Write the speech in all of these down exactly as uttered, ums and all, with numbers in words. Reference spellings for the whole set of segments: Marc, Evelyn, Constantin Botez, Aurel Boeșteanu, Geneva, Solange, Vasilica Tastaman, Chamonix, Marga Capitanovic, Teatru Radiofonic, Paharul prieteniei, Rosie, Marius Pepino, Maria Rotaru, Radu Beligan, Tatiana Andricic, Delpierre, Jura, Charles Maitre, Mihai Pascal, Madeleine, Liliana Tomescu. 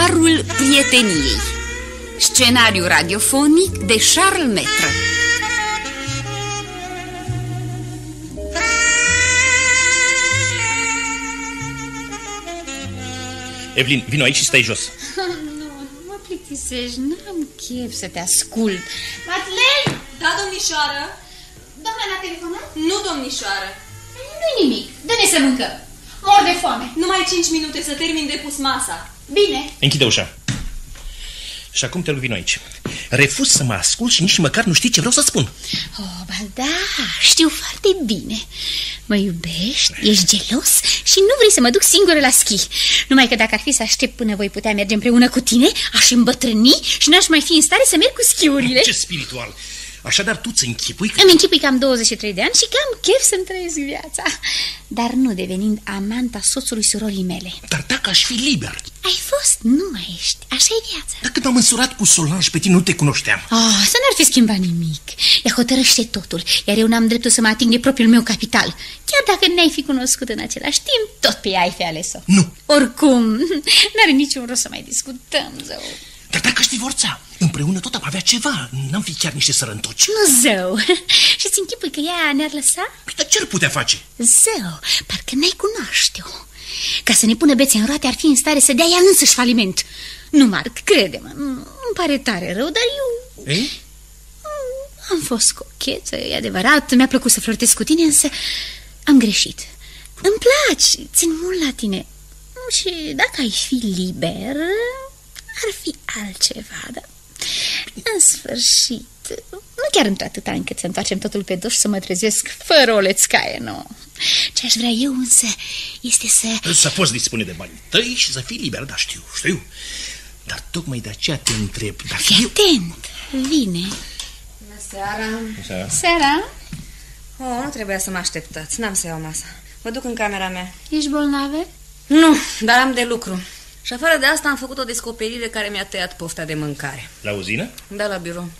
Paharul prieteniei. Scenariu radiofonic de Charles Maitre. Evelyn, vino aici și stai jos. Oh, nu, mă plictisești, n-am chef să te ascult. Madeleine! Da, domnișoară? Doamna n-a telefonat? Nu, domnișoară. Nu-i nimic, dă-ne să mâncăm. Mor de foame. Numai cinci minute să termin de pus masa. Bine. Închide ușa. Și acum te vino aici. Refuz să mă ascult și nici măcar nu știi ce vreau să spun. Oh, ba da, știu foarte bine. Mă iubești, ești gelos și nu vrei să mă duc singură la schi. Numai că dacă ar fi să aștept până voi putea merge împreună cu tine, aș îmbătrâni și n-aș mai fi în stare să merg cu schiurile. Ce spiritual! Așadar tu ți închipui că... Îmi închipui că am douăzeci și trei de ani și că am chef să-mi trăiesc viața. Dar nu devenind amanta soțului surorii mele. Dar dacă aș fi liber... Ai fost, nu mai ești, așa-i viața. Dar când am însurat cu Solange pe tine, nu te cunoșteam. Oh, să n-ar fi schimbat nimic. Ea hotărăște totul, iar eu n-am dreptul să mă ating de propriul meu capital. Chiar dacă ne-ai fi cunoscut în același timp, tot pe ea ai fi ales-o. Nu. Oricum, n-are niciun rost să mai discutăm, zău. Dar dacă aș divorța, împreună tot am avea ceva. N-am fi chiar niște sărăntoci. Nu, zău. Și-ți închipui că ea ne-ar lăsa? Dar ce-ar putea face? Zău, parcă n-ai cunoaște-o. Ca să ne pună bețe în roate, ar fi în stare să dea ea însăși faliment. Nu, Marc, crede-mă, îmi pare tare rău, dar eu... Ei? Am fost cochetă, e adevărat, mi-a plăcut să flirtez cu tine, însă am greșit. Îmi placi, țin mult la tine. Și dacă ai fi liber... ar fi altceva, dar în sfârșit, nu chiar într-atâta încât să întoarcem totul pe dos și să mă trezesc fără o lețcaie nouă. Ce aș vrea eu însă este să... Să poți dispune de banii tăi și să fii liber, dar știu, știu. Dar tocmai de aceea te întreb dacă... Fii atent, vine. Bună seara. Seara. Seara. Oh, nu trebuia să mă așteptați, n-am să iau masa. Mă duc în camera mea. Ești bolnavă? Nu, dar am de lucru. Și afară de asta am făcut o descoperire care mi-a tăiat pofta de mâncare. La uzină? Da, la birou.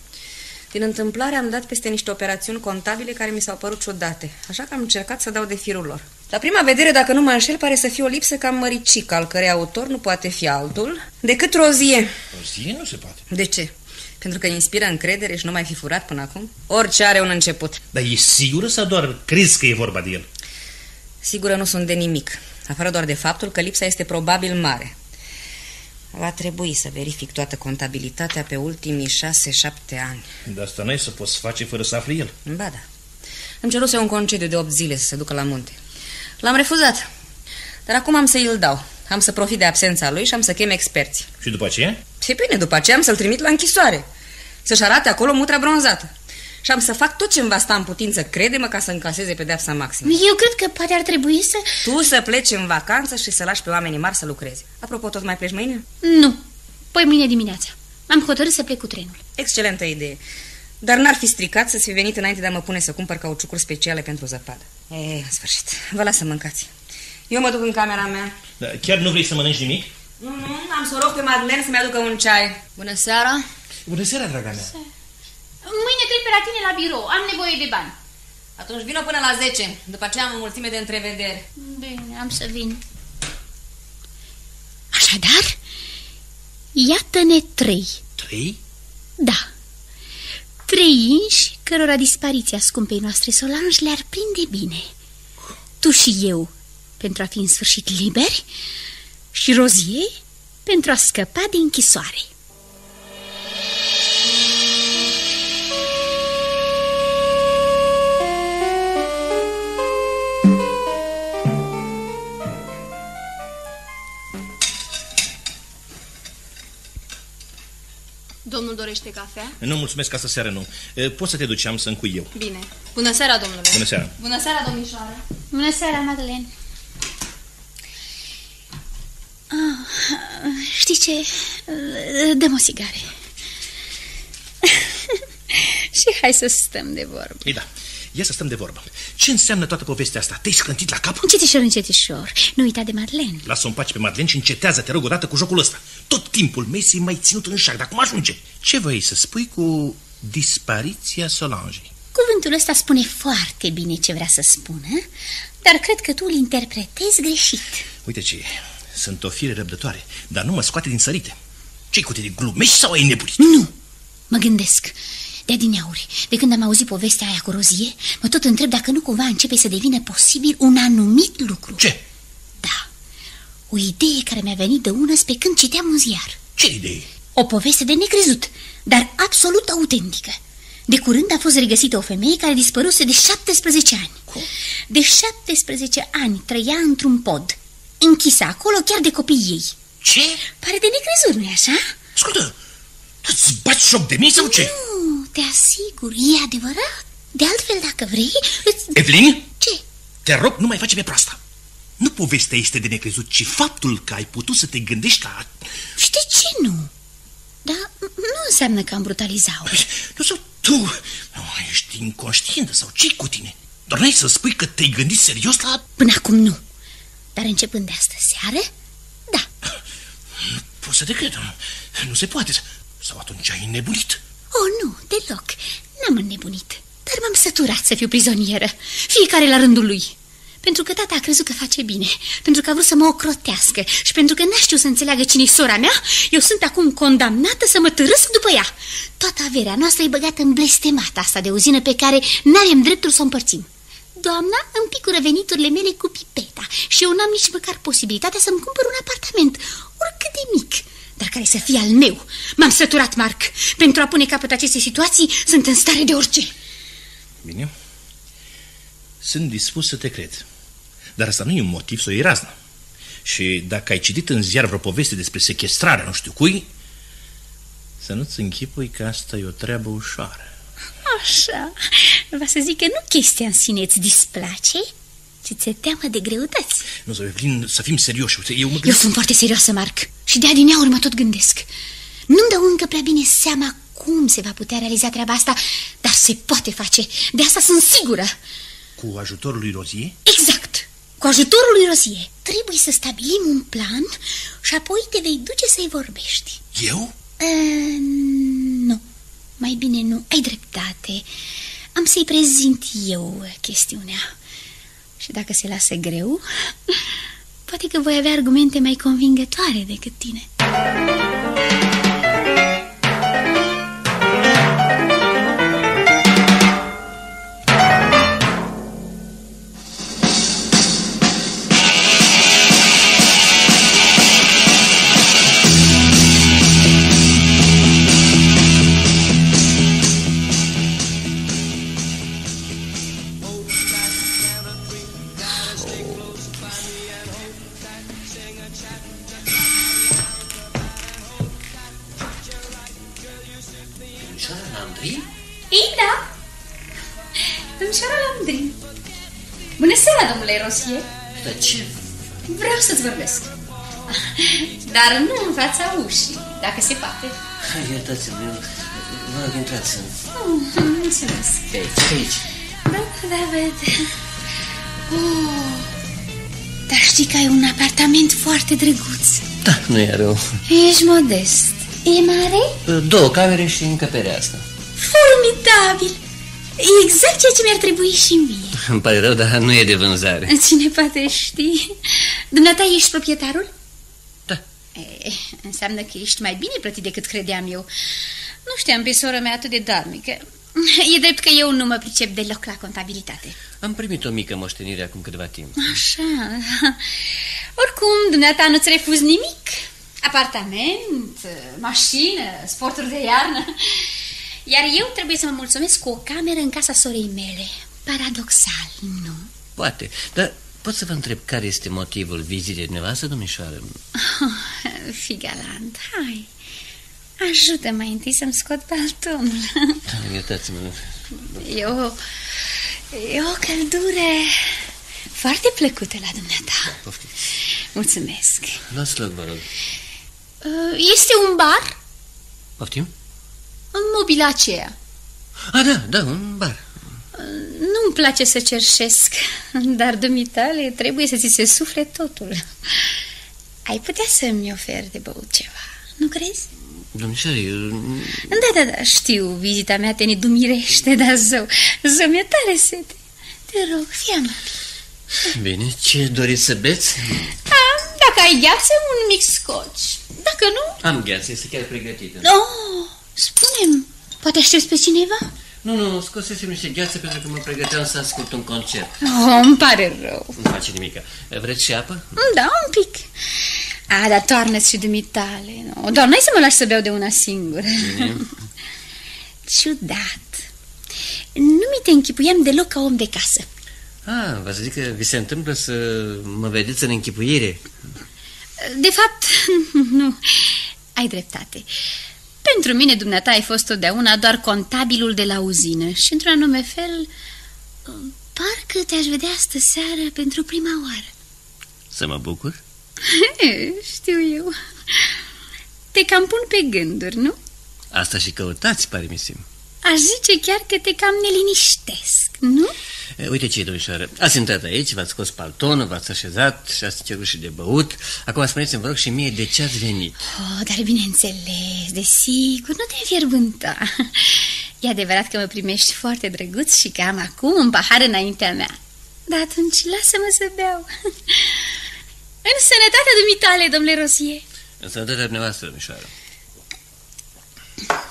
Din întâmplare am dat peste niște operațiuni contabile care mi s-au părut ciudate, așa că am încercat să dau de firul lor. La prima vedere, dacă nu mă înșel, pare să fie o lipsă cam măricică, al cărei autor nu poate fi altul decât Rosie. Rosie nu se poate. De ce? Pentru că inspiră încredere și nu mai fi furat până acum? Orice are un început. Dar e sigură sau doar crezi că e vorba de el? Sigură nu sunt de nimic, afară doar de faptul că lipsa este probabil mare. Va trebui să verific toată contabilitatea pe ultimii șase-șapte ani. Dar asta n-ai să poți face fără să afli el. Ba da. Îmi ceruse un concediu de opt zile să se ducă la munte. L-am refuzat. Dar acum am să îl dau. Am să profit de absența lui și am să chem experți. Și după aceea? Și bine, după aceea am să-l trimit la închisoare. Să-și arate acolo mutra bronzată. Și am să fac tot ce-mi va sta în putință, crede-mă, ca să încaseze pedeapsa maximă. Eu cred că poate ar trebui să... Tu să pleci în vacanță și să lași pe oamenii mari să lucreze. Apropo, tot mai pleci mâine? Nu, păi mâine dimineața. Am hotărât să plec cu trenul. Excelentă idee. Dar n-ar fi stricat să-ți fi venit înainte de a mă pune să cumpăr cauciucuri speciale pentru zăpadă. E, în sfârșit, vă las să mâncați. Eu mă duc în camera mea. Da, chiar nu vrei să mănânci nimic? Nu, nu, am să rog pe Madeleine să-mi aducă un ceai. Bună seara. Bună seara, draga mea. Mâine trec pe la tine la birou, am nevoie de bani. Atunci vino până la zece, după aceea am o mulțime de întrevederi. Bine, am să vin. Așadar, iată-ne trei. Trei? Da. Trei inși cărora dispariția scumpei noastre Solange le-ar prinde bine. Tu și eu, pentru a fi în sfârșit liberi, și Rozie, pentru a scăpa de închisoare. Domnul dorește cafea? Nu, mulțumesc, asta seară nu. Poți să te duci, am să încui eu. Bine. Bună seara, domnule. Bună seara. Bună seara, domnișoară. Bună seara, Madeleine. Oh, știi ce? Dăm o sigare. Și hai să stăm de vorbă. Ei da, ia să stăm de vorbă. Ce înseamnă toată povestea asta? Te-ai scrântit la cap? Încetișor, încetișor. Nu uita de Madeleine. Lasă-o în pace pe Madeleine și încetează, te rog, odată cu jocul ăsta. Tot timpul mesei mai ținut în șac, dar cum ajunge? Ce vrei să spui cu dispariția Solange? Cuvântul ăsta spune foarte bine ce vrea să spună, dar cred că tu îl interpretezi greșit. Uite ce e. Sunt o fire răbdătoare, dar nu mă scoate din sărite. Ce-i cu tine, glumești sau ai nebunit? Nu, mă gândesc. De adineauri, de când am auzit povestea aia cu Rozie, mă tot întreb dacă nu cumva începe să devină posibil un anumit lucru. Ce? Da, o idee care mi-a venit de una pe când citeam un ziar. Ce idee? O poveste de necrezut, dar absolut autentică. De curând a fost regăsită o femeie care dispăruse de șaptesprezece ani. Cum? De șaptesprezece ani trăia într-un pod, închisă acolo chiar de copiii ei. Ce? Pare de necrezut, nu-i așa? Ascultă, îți bați șoc de mine sau ce? Nu, te asigur, e adevărat. De altfel, dacă vrei, îți... Evelyn? Ce? Te rog, nu mai face pe proasta. Nu povestea este de necrezut, ci faptul că ai putut să te gândești la... Știi ce nu? Dar nu înseamnă că am brutalizat-o. Nu sau tu, nu, ești inconștientă sau ce-i cu tine? Doar n-ai să spui că te-ai gândit serios la... Până acum nu, dar începând de astă seară, da. Nu pot să te cred, nu, nu se poate. Sau atunci ai înnebunit? Oh, nu, deloc, n-am înnebunit, dar m-am săturat să fiu prizonieră, fiecare la rândul lui. Pentru că tata a crezut că face bine, pentru că a vrut să mă ocrotească și pentru că n-a știut să înțeleagă cine-i sora mea, eu sunt acum condamnată să mă târăsc după ea. Toată averea noastră e băgată în blestemata asta de uzină pe care n-avem dreptul să o împărțim. Doamna îmi picură veniturile mele cu pipeta și eu n-am nici măcar posibilitatea să-mi cumpăr un apartament, oricât de mic, dar care să fie al meu. M-am săturat, Marc. Pentru a pune capăt acestei situații, sunt în stare de orice. Bine, sunt dispus să te cred. Dar asta nu e un motiv să o iei razna. Și dacă ai citit în ziar vreo poveste despre sechestrarea nu știu cui, să nu-ți închipui că asta e o treabă ușoară. Așa, va să zic că nu chestia în sine îți displace, ci ți-e teamă de greutăți. Nu, să, plin, să fim serioși. Eu, mă Eu sunt foarte serioasă, Marc. Și de adineauri mă tot gândesc. Nu-mi dau încă prea bine seama cum se va putea realiza treaba asta, dar se poate face. De asta sunt sigură. Cu ajutorul lui Rozie? Exact! Cu ajutorul lui Rozie. Trebuie să stabilim un plan și apoi te vei duce să-i vorbești. Eu? E, nu, mai bine nu. Ai dreptate. Am să-i prezint eu chestiunea. Și dacă se lasă greu, poate că voi avea argumente mai convingătoare decât tine. Dar ce? Vreau să-ți vorbesc. Dar nu în fața ușii, dacă se poate. Iertați-mă, eu vă rog, intrați. Nu, mulțumesc. Pe aici. Da, da, vede. Oh, dar știi că ai un apartament foarte drăguț. Da, nu e rău. Ești modest. E mare? Două camere și încăperea asta. Formidabil! E exact ceea ce mi-ar trebui și mie. Îmi pare rău, dar nu e de vânzare. Cine poate ști? Dumneata ești proprietarul? Da. E, înseamnă că ești mai bine plătit decât credeam eu. Nu știam pe sora mea atât de darnică. E drept că eu nu mă pricep deloc la contabilitate. Am primit o mică moștenire acum câteva timp. Așa. Oricum, dumneata nu-ți refuz nimic. Apartament, mașină, sporturi de iarnă. Iar eu trebuie să mă mulțumesc cu o cameră în casa sorei mele. Paradoxal, nu? Poate, dar pot să vă întreb care este motivul vizitei dumneavoastră, domnișoară? Oh, fi galant, hai. Ajută mai întâi să-mi scot baltonul. Da, iertați-mă. E o, e o căldură foarte plăcută la dumneata. Poftim. Mulțumesc. Luați loc, vă rog. Este un bar? Poftim? În mobila aceea. A, da, da, un bar. Nu-mi place să cerșesc, dar dumitale trebuie să ți se sufle totul. Ai putea să-mi oferi de băut ceva, nu crezi? Domnișoară, eu... Da, da, da, știu, vizita mea te nedumirește, dar zău, zău, mi-e tare sete. Te rog, fii amabil. Bine, ce doriți să beți? A, dacă dacă ai gheață, un mic scoci. Dacă nu... Am gheață, este chiar pregătită. Oh, spune-mi, poate aștept pe cineva? Nu, nu, scosesem niște gheață pentru că mă pregăteam să ascult un concert. Oh, îmi pare rău. Nu face nimic. Vreți și apă? Da, un pic. A, dar toarnă-ți și dumitale. No, doar n-ai să mă lași să beau de una singură. Mm. Ciudat. Nu mi te închipuiam deloc ca om de casă. Ah, v-ați zis că vi se întâmplă să mă vedeți în închipuire? De fapt, nu. Ai dreptate. Pentru mine, dumneata, ai fost totdeauna doar contabilul de la uzină și, într-un anume fel, parcă te-aș vedea astă seară pentru prima oară. Să mă bucur? Știu eu. Te cam pun pe gânduri, nu? Asta și căutați, pare mi sim. Aș zice chiar că te cam neliniștesc, nu? Uite ce, domnișoară, ați intrat aici, v-ați scos paltonul, v-ați așezat și ați cerut și de băut. Acum spuneți-mi, vă rog, și mie de ce ați venit. Oh, dar bineînțeles, desigur, nu te înfierbânta. E adevărat că mă primești foarte drăguț și că am acum un pahar înaintea mea. Dar atunci lasă-mă să beau. În sănătatea dumitale, domnule Rosie. În sănătatea dumneavoastră, domnișoară. Da...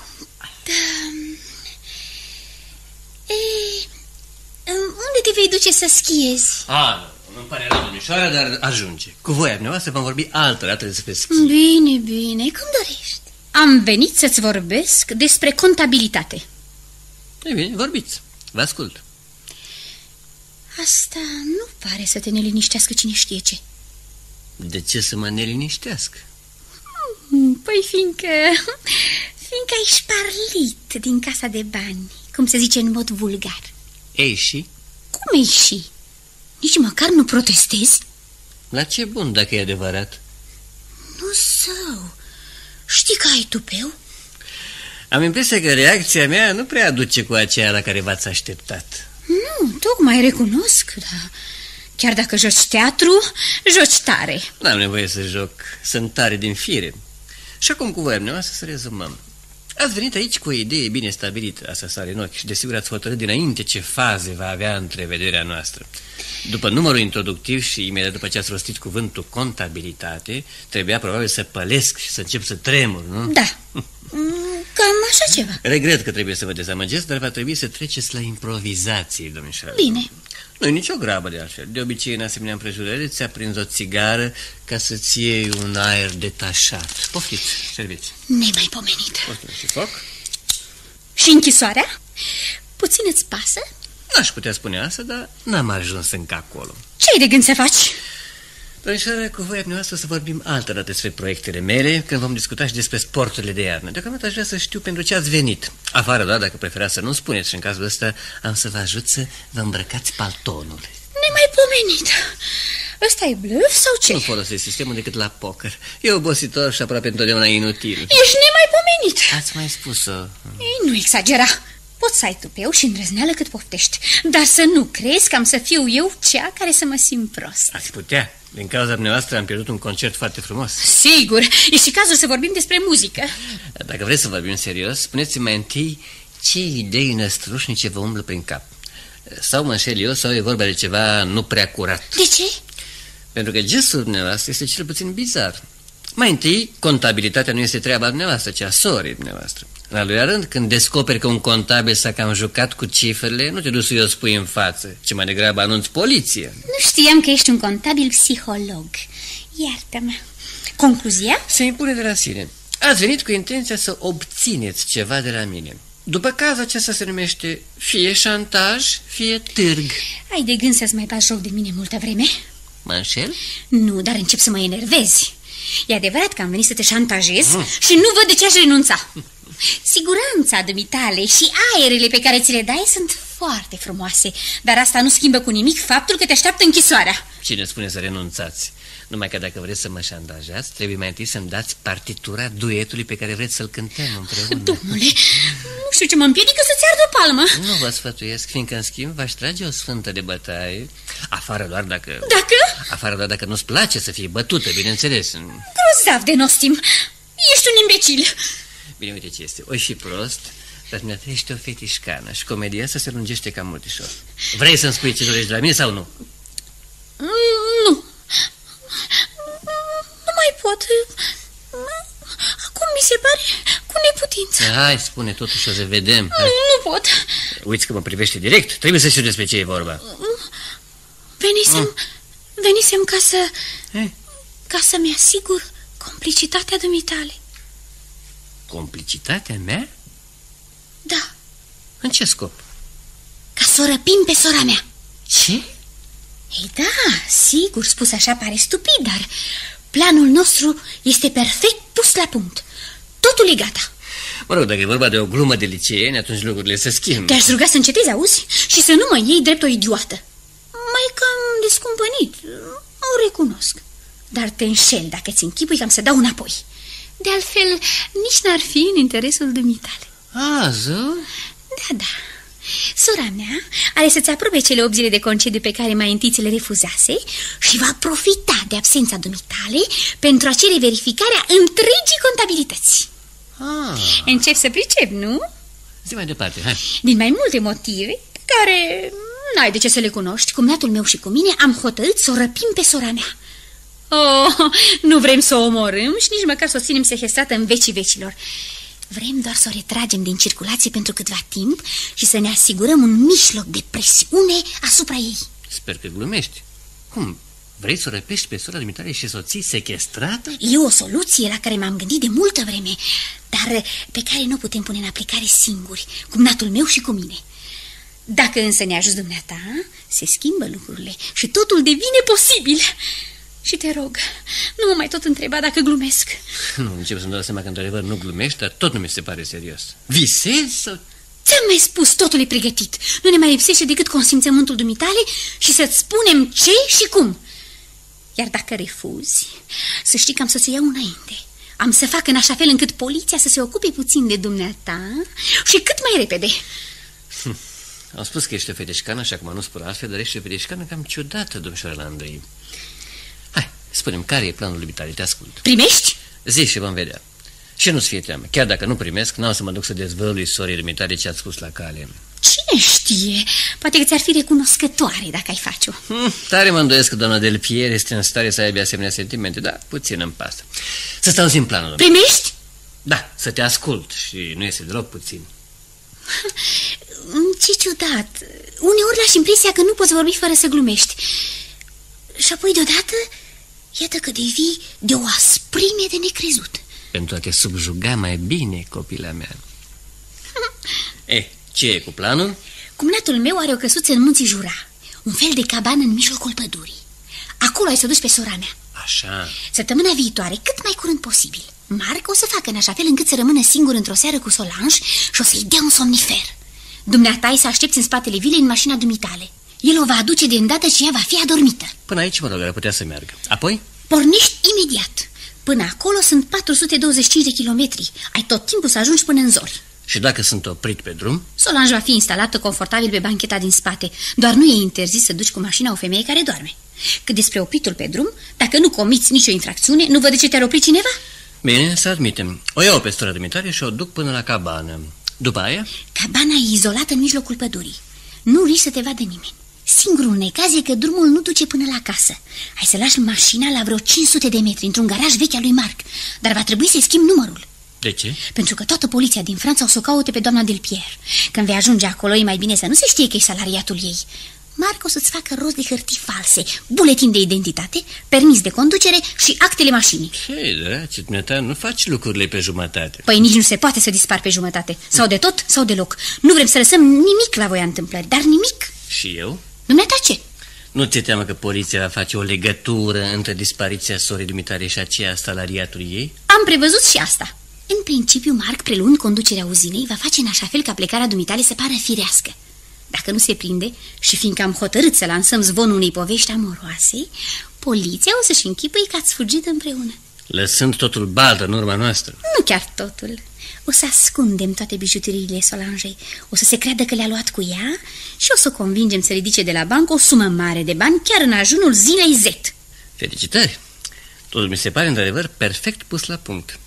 Ei, unde te vei duce să schiezi? Ah, nu, îmi pare rău, domnișoara, dar ajunge. Cu voia dumneavoastră vom vorbi altă dată despre schimb. Bine, bine, cum dorești. Am venit să-ți vorbesc despre contabilitate. E bine, vorbiți, vă ascult. Asta nu pare să te neliniștească cine știe ce. De ce să mă neliniștească? Păi fiindcă, fiindcă ai șparlit din casa de bani. Cum se zice în mod vulgar. Ei și? Cum ei și? Nici măcar nu protestezi? La ce bun dacă e adevărat? Nu său. Știi că ai tupeu? Am impresia că reacția mea nu prea aduce cu aceea la care v-ați așteptat. Nu, tocmai recunosc, dar chiar dacă joci teatru, joci tare. N-am nevoie să joc, sunt tare din fire. Și acum cu voia dumneavoastră să rezumăm. Ați venit aici cu o idee bine stabilită, asta sare în ochi, și desigur ați hotărât dinainte ce faze va avea întrevederea noastră. După numărul introductiv și imediat după ce ați rostit cuvântul contabilitate, trebuia probabil să pălesc și să încep să tremur, nu? Da, cam așa ceva. Regret că trebuie să vă dezamăgesc, dar va trebui să treceți la improvizație, domnișoară. Bine. Nu-i nicio grabă de altfel. De obicei, în asemenea împrejurări, ți-a prins o țigară ca să-ți iei un aer detașat. Poftiți, serviți. Nemaipomenită. Poftim și foc. Și închisoarea? Puțin îți pasă? N-aș putea spune asta, dar n-am ajuns încă acolo. Ce-ai de gând să faci? Domnișoară, cu voia dumneavoastră să vorbim altă dată despre proiectele mele, când vom discuta și despre sporturile de iarnă. Deocamdată aș vrea să știu pentru ce ați venit. Afară, doar dacă preferați să nu spuneți și în cazul ăsta am să vă ajut să vă îmbrăcați paltonul. Nemaipomenit! Ăsta e bluf sau ce? Nu folosesc sistemul decât la poker. E obositor și aproape întotdeauna inutil. Ești nemaipomenit! Ați mai spus-o. Ei, nu exagera! Poți să ai tupeu și îndrăzneală cât poftești, dar să nu crezi că am să fiu eu cea care să mă simt prost. Ați putea. Din cauza dumneavoastră am pierdut un concert foarte frumos. Sigur, e și cazul să vorbim despre muzică. Dacă vreți să vorbim serios, spuneți-mi mai întâi ce idei năstrușnice vă umblă prin cap. Sau mă înșel eu, sau e vorba de ceva nu prea curat. De ce? Pentru că gestul dumneavoastră este cel puțin bizar. Mai întâi, contabilitatea nu este treaba dumneavoastră, ci a sorii dumneavoastră. În al doilea rând, când descoperi că un contabil s-a cam jucat cu cifrele, nu te duci să-i o spui în față, ci mai degrabă anunți poliție. Nu știam că ești un contabil psiholog. Iartă-mă. Concluzia? Se impune de la sine. Ați venit cu intenția să obțineți ceva de la mine. După caz, aceasta se numește fie șantaj, fie târg. Ai de gând să-ți mai bagi joc de mine multă vreme? Mă înșel? Nu, dar încep să mă enervezi. E adevărat că am venit să te șantajez mm. și nu văd de ce aș renunța. Siguranța dumitale și aerele pe care ți le dai sunt foarte frumoase, dar asta nu schimbă cu nimic faptul că te așteaptă închisoarea. Cine spune să renunțați? Numai că dacă vreți să mă șantajați, trebuie mai întâi să-mi dați partitura duetului pe care vreți să-l cântăm împreună. Domnule, nu știu ce mă împiedică să-ți ard o palmă. Nu vă sfătuiesc, fiindcă în schimb v-aș trage o sfântă de bătaie. Afară doar dacă... Dacă? Afară doar dacă nu-ți place să fii bătută, bineînțeles. Grozav de nostim! Ești un imbecil! Bine, uite ce este, oi și prost, dar mi-a trește o fetișcană și comedia asta se lungește cam mult ușor. Vrei să-mi spui ce dorești de la mine sau nu? Nu. Acasă, hai, spune totuși, o să vedem. Hai. Nu pot. Uiți că mă privește direct, trebuie să știu despre ce e vorba. Venisem, mm. venisem ca să... He? Ca să-mi asigur complicitatea dumitale. Complicitatea mea? Da. În ce scop? Ca să o răpim pe sora mea. Ce? Ei da, sigur, spus așa pare stupid, dar planul nostru este perfect pus la punct. Totul e gata. Mă rog, dacă e vorba de o glumă de liceeni, atunci lucrurile se schimbă. Te-aș ruga să încetezi, auzi? Și să nu mă iei drept o idiotă. Mai cam descumpănit, o recunosc. Dar te înșel dacă ți închipui că am să dau înapoi. De altfel, nici n-ar fi în interesul dumitale. Azu? Da, da. Sora mea are să-ți aprobe cele opt zile de concediu pe care mai întâi ți le refuzase și va profita de absența dumitale pentru a cere verificarea întregii contabilități. Ah. Încep să pricep, nu? Zi mai departe, hai. Din mai multe motive pe care n-ai de ce să le cunoști, cumnatul meu și cu mine am hotărât să o răpim pe sora mea. Oh, nu vrem să o omorâm și nici măcar să o ținem sehestrată în vecii vecilor. Vrem doar să o retragem din circulație pentru câtva timp și să ne asigurăm un mijloc de presiune asupra ei. Sper că glumești. Cum? Vrei să o răpești pe sora dumitale și să o ții sechestrată? E o soluție la care m-am gândit de multă vreme, dar pe care nu o putem pune în aplicare singuri, cumnatul meu și cu mine. Dacă însă ne ajuți dumneata, se schimbă lucrurile și totul devine posibil. Și te rog, nu mă mai tot întreba dacă glumesc. Nu, încep să-mi dau seama că într-adevăr nu glumești, dar tot nu mi se pare serios. Visezi sau... Ți-am mai spus, totul e pregătit. Nu ne mai lipsește decât consimțământul dumitale și să-ți spunem ce și cum. Iar dacă refuzi, să știi că am să-ți iau înainte. Am să fac în așa fel încât poliția să se ocupe puțin de dumneata și cât mai repede. Hm. Am spus că ești o fedeșcană, așa cum am nu spus altfel, dar ești o fedeșcană cam ciudată, domnișoara Andrei. Spune-mi, care e planul dumitale? Te ascult. Primești? Zi și vom vedea. Și nu-ți fie teamă. Chiar dacă nu primesc, n-am să mă duc să dezvălui sorii dumitale ce ați spus la cale. Cine știe? Poate că ți-ar fi recunoscătoare dacă ai face-o. Hmm, tare mă îndoiesc că doamna Delpierre este în stare să aibă asemenea sentimente, dar puțin îmi pasă. Să-ți auzim planul. Primești? Da, să te ascult și nu este deloc puțin. Ce ciudat. Uneori lași impresia că nu poți vorbi fără să glumești. Și apoi deodată... Iată că devii de o asprime de necrezut. Pentru a te subjuga mai bine, copila mea. E, ce e cu planul? Cumnatul meu are o căsuță în munții Jura. Un fel de cabană în mijlocul pădurii. Acolo ai să duci pe sora mea. Așa. Săptămâna viitoare, cât mai curând posibil, Marc o să facă în așa fel încât să rămână singur într-o seară cu Solange și o să-i dea un somnifer. Dumneata ai să aștepți în spatele vilei în mașina dumitale. El o va aduce de îndată și ea va fi adormită. Până aici, mă rog, ar putea să meargă. Apoi? Pornești imediat. Până acolo sunt patru sute douăzeci și cinci de kilometri. Ai tot timpul să ajungi până în zori. Și dacă sunt oprit pe drum? Solange va fi instalată confortabil pe bancheta din spate. Doar nu e interzis să duci cu mașina o femeie care doarme. Cât despre opritul pe drum, dacă nu comiți nicio infracțiune, nu văd de ce te-ar opri cineva? Bine, să admitem. O iau pe sora dumitale și o duc până la cabană. După aia? Cabana e izolată în mijlocul pădurii. Nu risc să te vadă nimeni. Singurul necaz e că drumul nu duce până la casă. Ai să lași mașina la vreo cinci sute de metri, într-un garaj vechi al lui Marc. Dar va trebui să-i schimb numărul. De ce? Pentru că toată poliția din Franța o să o caute pe doamna Delpierre. Când vei ajunge acolo, e mai bine să nu se știe că e salariatul ei. Marc o să-ți facă rost de hârtii false, buletin de identitate, permis de conducere și actele mașinii. Ce, drace, dumneata, nu faci lucrurile pe jumătate. Păi nici nu se poate să dispar pe jumătate. Sau de tot, sau deloc. Nu vrem să lăsăm nimic la voia întâmplării, dar nimic. Și eu? Dumneata ce? Nu ți-e teamă că poliția va face o legătură între dispariția sorii dumitale și aceea salariatului ei? Am prevăzut și asta. În principiu, Marc, preluând conducerea uzinei, va face în așa fel ca plecarea dumitale să pară firească. Dacă nu se prinde, și fiindcă am hotărât să lansăm zvonul unei povești amoroase, poliția o să-și închipăie că ați fugit împreună. Lăsând totul baldă în urma noastră. Nu chiar totul. O să ascundem toate bijuteriile Solangei. O să se creadă că le-a luat cu ea și o să o convingem să ridice de la bancă o sumă mare de bani chiar în ajunul zilei Z. Felicitări! Totul mi se pare într-adevăr perfect pus la punct.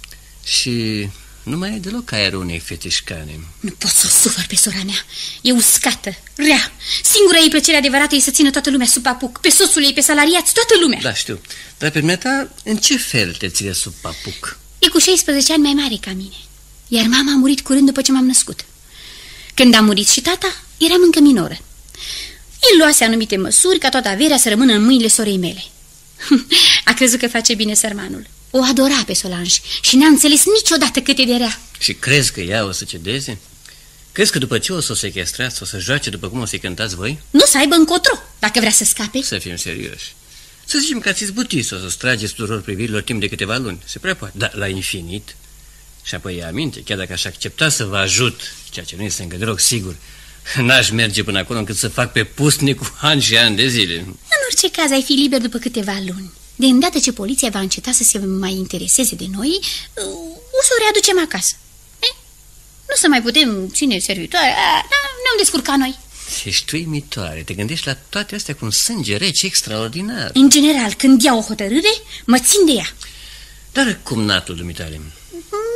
Și nu mai ai deloc aerul unei fetișcane. Nu pot să o sufăr pe sora mea. E uscată, rea. Singura ei plăcere adevărată e să țină toată lumea sub papuc. Pe soțul ei, pe salariați, toată lumea. Da, știu. Dar pe dumneata, în ce fel te ține sub papuc? E cu șaisprezece ani mai mare ca mine. iar mama a murit curând după ce m-am născut. Când a murit și tata, eram încă minoră. El luase anumite măsuri ca toată averea să rămână în mâinile sorei mele. A crezut că face bine sărmanul. O adora pe Solange și n-a înțeles niciodată cât e de rea. Și crezi că ea o să cedeze? Crezi că după ce o să o sechestrați, o să joace după cum o să-i cântați voi? Nu să aibă încotro, dacă vrea să scape. Să fim serioși. Să zicem că ați izbutit să o strageți tuturor privirilor timp de câteva luni. Se prea poate, dar la infinit. Și apoi ia aminte, chiar dacă aș accepta să vă ajut, ceea ce nu este încă deloc sigur, n-aș merge până acolo încât să fac pe pustnic cu ani și ani de zile. În orice caz ai fi liber după câteva luni. De îndată ce poliția va înceta să se mai intereseze de noi, o să o readucem acasă. Eh? Nu să mai putem ține servitoare, ne-am descurcat noi. Ești tu imitoare, te gândești la toate astea cu un sânge rece extraordinar. În general, când iau o hotărâre, mă țin de ea. Dar cum natul dumitale?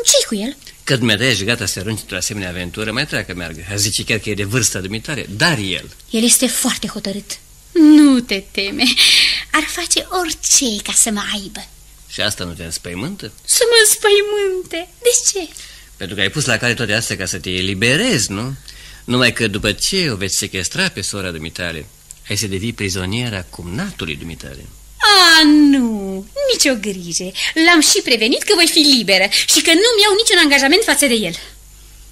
Ce-i cu el? Când mi-a și gata să te arunci într-o asemenea aventură, mai treacă meargă. A zice chiar că e de vârsta dumitare, dar el... El este foarte hotărât. Nu te teme, ar face orice ca să mă aibă. Și asta nu te înspăimântă? Să mă înspăimânte, de ce? Pentru că ai pus la cale toate astea ca să te eliberezi, nu? Numai că după ce o veți sequestra pe sora dumitale, ai să devii prizoniera cumnatului dumitale. A, nu, nicio grijă. L-am și prevenit că voi fi liberă și că nu-mi iau niciun angajament față de el.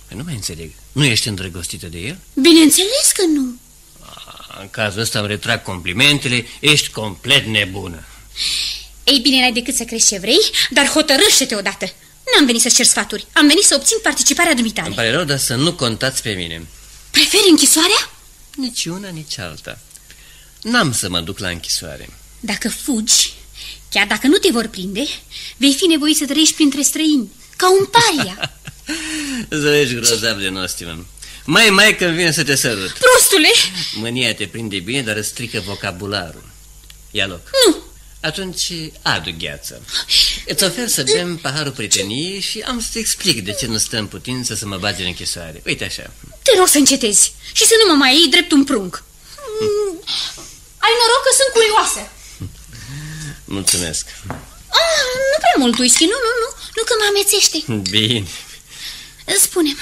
Nu mai înțeleg. Nu ești îndrăgostită de el? Bineînțeles că nu. A, în cazul ăsta îmi retrag complimentele. Ești complet nebună. Ei bine, n-ai decât să crezi ce vrei, dar hotărâște-te odată. N-am venit să-ți cer sfaturi. Am venit să obțin participarea dumitale. Îmi pare rău, dar să nu contați pe mine. Preferi închisoarea? Nici una, nici alta. N-am să mă duc la închisoare. Dacă fugi, chiar dacă nu te vor prinde, vei fi nevoit să trăiești printre străini, ca un paria. Zărești grozav de nostimă. Mai, mai când vine să te sărut. Prostule! Mânia te prinde bine, dar îți strică vocabularul. Ia loc. Nu! Atunci adu gheață. Îți ofer să bem paharul prieteniei și am să-ți explic de ce nu stă în putință să mă bagi în închisoare. Uite așa. Te rog să încetezi și să nu mă mai iei drept un prunc. Hmm. Ai noroc că sunt curioasă. Mulțumesc. Ah, nu prea mult whisky, nu, nu, nu, nu că mă amețește. Bine. Spune-mi,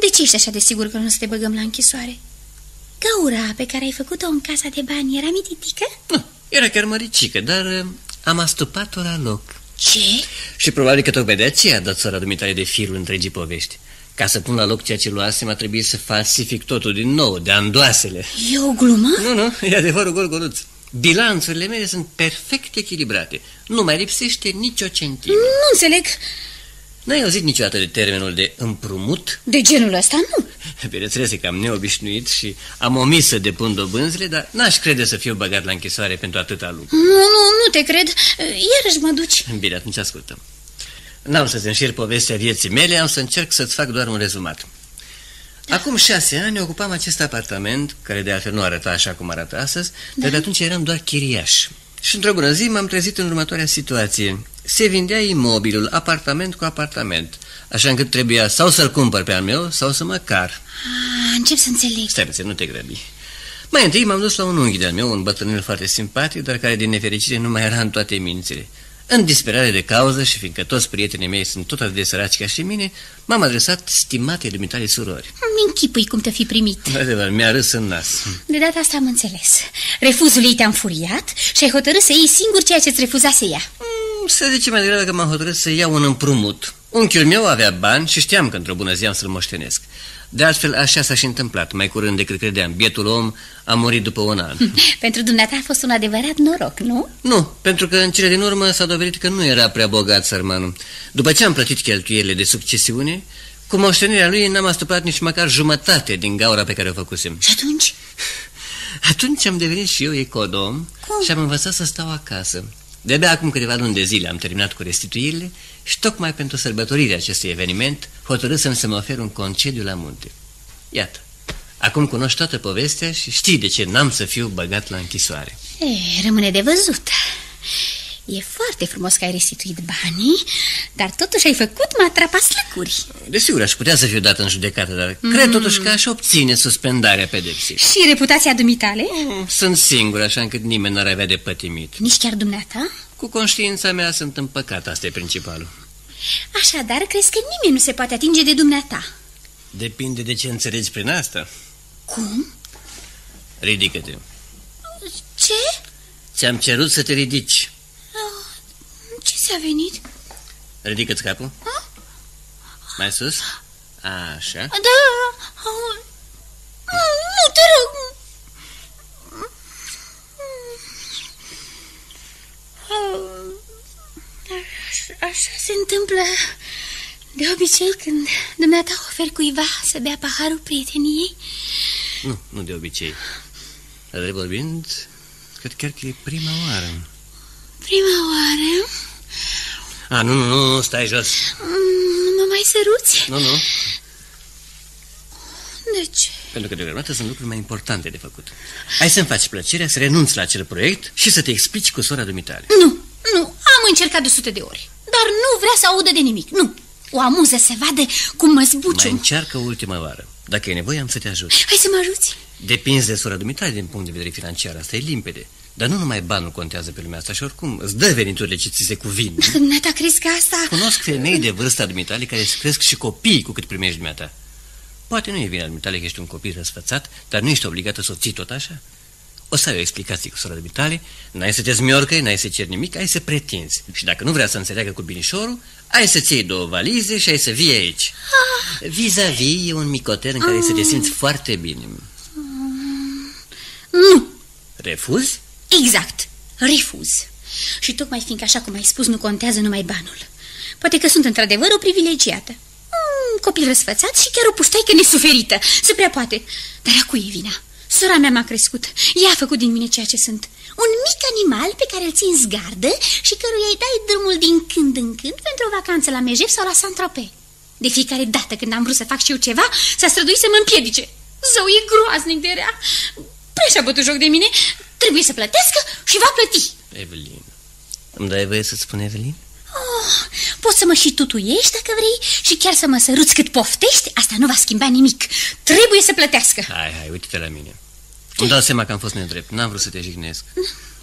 de ce ești așa de sigur că nu să te băgăm la închisoare? Găura pe care ai făcut-o în casa de bani era mititică? Nu, era chiar măricică, dar am astupat-o la loc. Ce? Și probabil că tocmai de aceea a dat sora dumitale de firul întregii povești. Ca să pun la loc ceea ce luasem, a trebuit să falsific totul din nou, de andoasele. E o glumă? Nu, nu, e adevărul gorgoluț. Bilanțurile mele sunt perfect echilibrate. Nu mai lipsește nicio centimă. Nu înțeleg. N-ai auzit niciodată de termenul de împrumut? De genul ăsta, nu. Bineînțeles că am neobișnuit și am omis să depun dobânzile, dar n-aș crede să fiu băgat la închisoare pentru atâta lucru. Nu, nu, nu te cred. Iarăși mă duci. Bine, atunci ascultăm. N-am să-ți înșir povestea vieții mele, am să încerc să-ți fac doar un rezumat. Da. Acum șase ani ocupam acest apartament, care de altfel nu arăta așa cum arată astăzi, da. Dar de atunci eram doar chiriaș. Și într-o bună zi m-am trezit în următoarea situație. Se vindea imobilul, apartament cu apartament, așa încât trebuia sau să-l cumpăr pe al meu, sau să măcar. Ah, încep să înțeleg. Stai puțin, nu te grăbi. Mai întâi m-am dus la un unghi de-al meu, un bătrânel foarte simpatic, dar care din nefericire nu mai era în toate mințile. În disperare de cauză și fiindcă toți prietenii mei sunt tot atât de săraci ca și mine, m-am adresat stimatei dumitale surori. Mi-nchipui cum te fi primit. Adevăr, mi-a râs în nas. De data asta am înțeles. Refuzul ei te-a înfuriat și ai hotărât să iei singur ceea ce-ți refuzase ea. Mm, să zicem mai degrabă că m-am hotărât să iau un împrumut. Unchiul meu avea bani și știam că într-o bună zi am să-l moștenesc. De altfel, așa s-a și întâmplat, mai curând decât credeam. Bietul om a murit după un an. Pentru dumneata a fost un adevărat noroc, nu? Nu, pentru că în cele din urmă s-a dovedit că nu era prea bogat sărmanul. După ce am plătit cheltuielile de succesiune, cu moștenirea lui n-am astupat nici măcar jumătate din gaura pe care o făcusem. Și atunci? Atunci am devenit și eu ecodom. Cum? Și am învățat să stau acasă. De-abia acum câteva luni de zile am terminat cu restituirile și tocmai pentru sărbătorirea acestui eveniment hotărâsem să mă ofer un concediu la munte. Iată, acum cunoști toată povestea și știi de ce n-am să fiu băgat la închisoare. E, rămâne de văzut. E foarte frumos că ai restituit banii, dar totuși ai făcut matrapa slăcuri. Desigur, aș putea să fiu dat în judecată, dar mm. cred totuși că aș obține suspendarea pedepsei. Și reputația dumitale? Mm, sunt singur, așa încât nimeni n-ar avea de pătimit. Nici chiar dumneata? Cu conștiința mea sunt în păcat, asta e principalul. Așadar, crezi că nimeni nu se poate atinge de dumneata? Depinde de ce înțelegi prin asta. Cum? Ridică-te. Ce? Ți-am cerut să te ridici. Ce s-a venit? Ridică-ți capul. A? Mai sus? Așa. Da. Nu, te rog. Așa se întâmplă de obicei când dumneata oferi cuiva să bea paharul prieteniei? Nu, nu de obicei. Dar vorbind, cred chiar că e prima oară. Prima oară? A, nu, nu, nu, stai jos. Mă mai săruți? Nu, nu. De ce? Pentru că deocamdată sunt lucruri mai importante de făcut. Hai să-mi faci plăcerea să renunți la acel proiect și să te explici cu sora dumitale. Nu, nu, am încercat de sute de ori. Dar nu vrea să audă de nimic, nu. O amuză să vadă cum mă zbuciu. Mai încearcă ultima oară. Dacă e nevoie, am să te ajut. Hai să mă ajuți. Depinzi de sora dumitale din punct de vedere financiar, asta e limpede. Dar nu numai banul contează pe lumea asta și oricum îți dă veniturile ce ți se cuvin. Dumneata crezi că asta... Cunosc femei de vârsta dumitale care îți cresc și copiii cu cât primești dumneata. Poate nu e vina dumitale că ești un copil răsfățat, dar nu ești obligată să o ții tot așa. O să ai o explicație cu sora dumitale, n-ai să te zmiorcăi, n-ai să ceri nimic, ai să pretinzi. Și dacă nu vrea să înțeleagă cu binișorul, ai să-ți iei două valize și ai să vii aici. Vis-a-vis e un micoter în care ai să te simți foarte bine. Nu! Refuzi? Exact, refuz. Și tocmai fiindcă, așa cum ai spus, nu contează numai banul. Poate că sunt într-adevăr o privilegiată. Un copil răsfățat și chiar o pustaică nesuferită. Se prea poate. Dar a cui e vina? Sora mea m-a crescut. Ea a făcut din mine ceea ce sunt. Un mic animal pe care îl ții în zgardă și căruia îi dai drumul din când în când pentru o vacanță la Mejef sau la Saint-Tropez. De fiecare dată când am vrut să fac și eu ceva, s-a străduit să mă împiedice. Zău, e groaznic de rea. Prea și-a bătut joc de mine. Trebuie să plătească și va plăti. Evelyn, îmi dai voie să-ți spun Evelyn? Oh, poți să mă și tutuiești dacă vrei și chiar să mă săruți cât poftești, asta nu va schimba nimic. Trebuie să plătească. Hai, hai, uite-te la mine. Îmi dau seama că am fost nedrept, n-am vrut să te jignesc.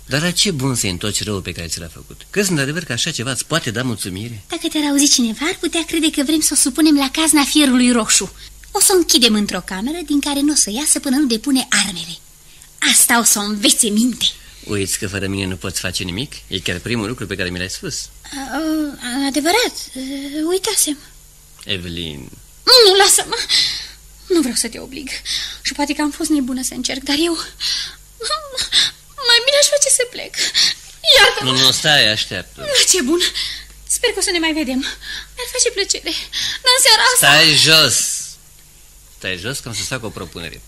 Dar la ce bun să-i întoci răul pe care ți l-a făcut? Crezi într-adevăr că așa ceva îți poate da mulțumire? Dacă te-ar auzi cineva, ar putea crede că vrem să o supunem la cazna fierului roșu. O să o închidem într-o cameră din care nu o să iasă până nu depune armele. Asta o să o învețe minte. Uiți că fără mine nu poți face nimic? E chiar primul lucru pe care mi l-ai spus. A, adevărat, uitasem. Evelyn. Nu, lasă-mă. Nu vreau să te oblig. Și poate că am fost nebună să încerc, dar eu... Mai bine aș face să plec. Iată. Nu, nu, stai, așteaptă. Ce bun. Sper că o să ne mai vedem. Mi-ar face plăcere. Dar în seara asta... Stai jos. Stai jos că am să fac o propunere.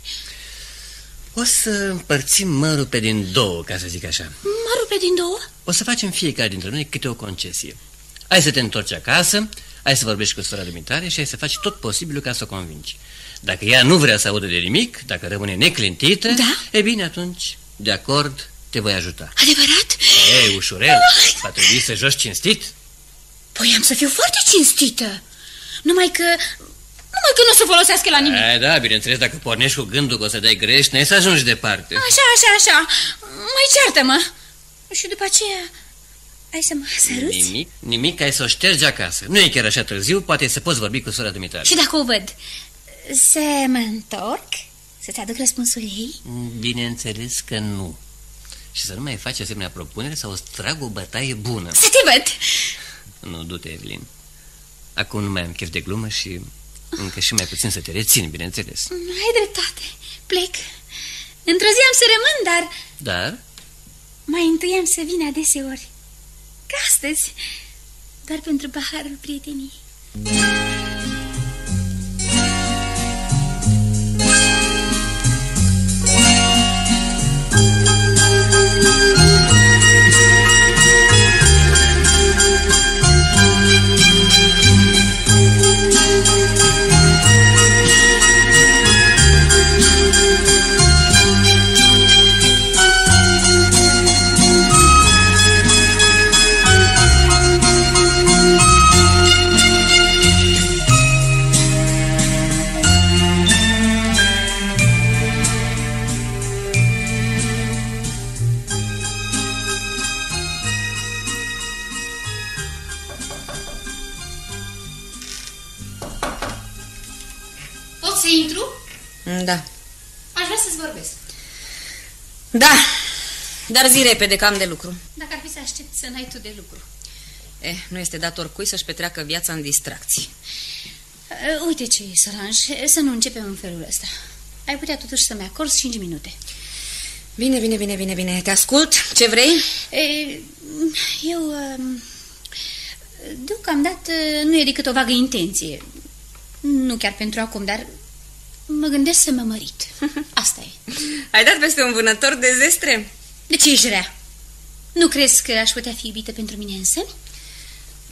O să împărțim mărul pe din două, ca să zic așa. Mărul pe din două? O să facem fiecare dintre noi câte o concesie. Ai să te întorci acasă, ai să vorbești cu sora dumitale și ai să faci tot posibilul ca să o convingi. Dacă ea nu vrea să audă de nimic, dacă rămâne neclintită, da? E bine, atunci, de acord, te voi ajuta. Adevărat? Ei, ușurel, va trebui să joci cinstit. Păi am să fiu foarte cinstită, numai că... Numai că nu o să folosească la nimic. Aia, da, bineînțeles, dacă pornești cu gândul că o să dai greș, n-ai să ajungi departe. Așa, așa, așa. Mai ceartă-mă. Și după aceea, ai să mă săruți? Nimic, nimic, ai să o ștergi acasă. Nu e chiar așa târziu, poate să poți vorbi cu sora dumitale. Și dacă o văd, să mă întorc? Să-ți aduc răspunsul ei? Bineînțeles că nu. Și să nu mai faci asemenea propunere sau îți trag o bătaie bună. Să te văd! Nu, du-te, Evelyn. Acum nu mai am chef de glumă și... Încă și mai puțin să te rețin, bineînțeles. Ai dreptate, plec. Într-o zi am să rămân, dar... Dar? Mai întâi am să vin adeseori. Ca astăzi. Doar pentru paharul prieteniei. Intru? Da. Aș vrea să-ți vorbesc. Da, dar zi repede că am de lucru. Dacă ar fi să aștept să n-ai tu de lucru. Eh, nu este dator cui să-și petreacă viața în distracții. Uite ce e, Solange, să nu începem în felul ăsta. Ai putea totuși să-mi acorzi cinci minute. Bine, bine, bine, bine, bine. Te ascult. Ce vrei? Eu, deocamdată, nu e decât o vagă intenție. Nu chiar pentru acum, dar mă gândesc să mă mărit. Asta e. Ai dat peste un vânător de zestre? De ce ești rea? Nu crezi că aș putea fi iubită pentru mine însă?